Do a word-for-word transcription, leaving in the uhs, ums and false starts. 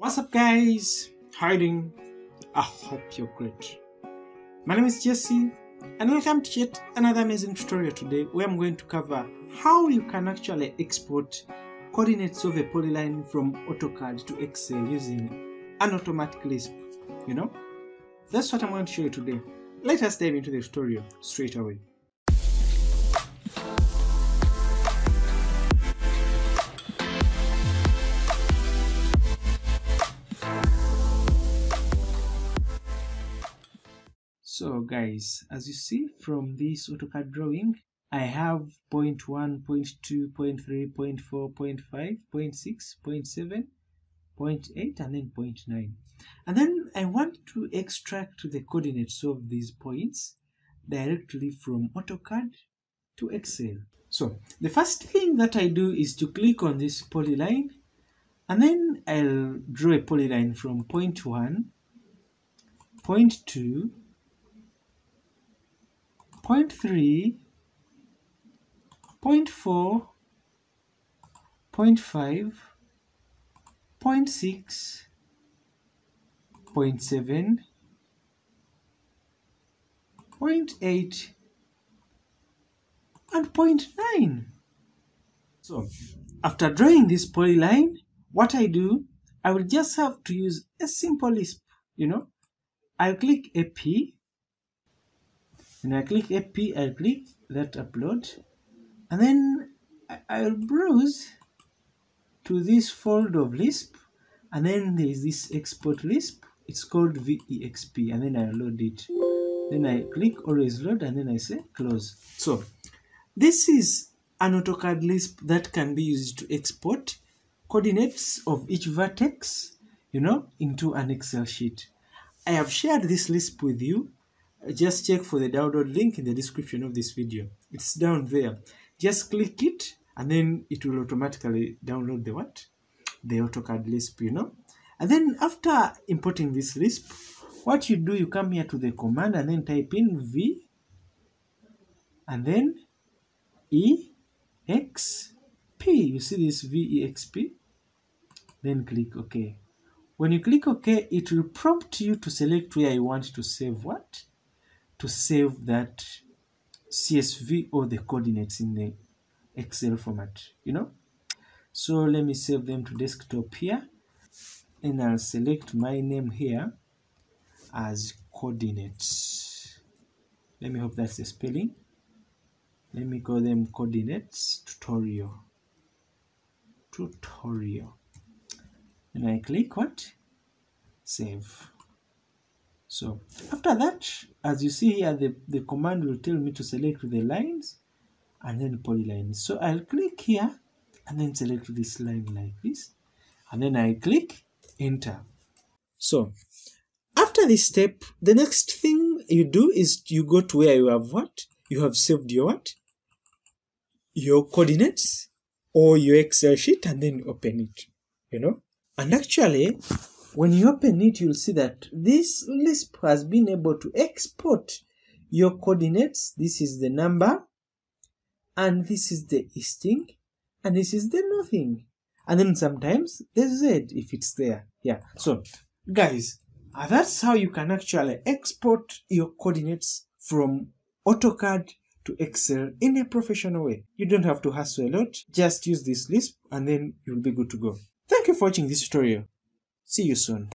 What's up guys, how are you doing? I hope you're great. My name is Jesse and welcome to yet another amazing tutorial today where I'm going to cover how you can actually export coordinates of a polyline from AutoCAD to Excel using an automatic Lisp, you know? That's what I'm going to show you today. Let us dive into the tutorial straight away. So guys, as you see from this AutoCAD drawing, I have point one, point two, point three, point four, point five, point six, point seven, point eight and then point nine. And then I want to extract the coordinates of these points directly from AutoCAD to Excel. So the first thing that I do is to click on this polyline and then I'll draw a polyline from point one, point two, point three, point four, point five, point six, point seven, point eight, and point nine. So, after drawing this polyline, what I do, I will just have to use a simple Lisp, you know. I'll click A P. And I click A P, I click that upload, and then I'll browse to this folder of Lisp, and then there is this export Lisp, it's called V E X P, and then I load it. Then I click always load, and then I say close. So this is an AutoCAD Lisp that can be used to export coordinates of each vertex, you know, into an Excel sheet. I have shared this Lisp with you. Just check for the download link in the description of this video. It's down there. Just click it and then it will automatically download the what? The AutoCAD Lisp, you know. And then after importing this Lisp, what you do, you come here to the command and then type in V and then E X P. You see this V E X P? Then click OK. When you click OK, it will prompt you to select where you want to save what? To save that C S V or the coordinates in the Excel format, you know. So let me save them to desktop here, and I'll select my name here as coordinates. Let me hope that's the spelling. Let me call them coordinates tutorial. Tutorial. And I click what? Save. So after that, as you see here, the, the command will tell me to select the lines and then polylines. So I'll click here and then select this line like this. And then I click enter. So after this step, the next thing you do is you go to where you have what? You have saved your what? Your coordinates or your Excel sheet and then open it, you know. And actually, when you open it, you'll see that this Lisp has been able to export your coordinates. This is the number, and this is the easting, and this is the northing, and then sometimes the Z if it's there. Yeah. So, guys, that's how you can actually export your coordinates from AutoCAD to Excel in a professional way. You don't have to hassle a lot. Just use this Lisp, and then you'll be good to go. Thank you for watching this tutorial. See you soon.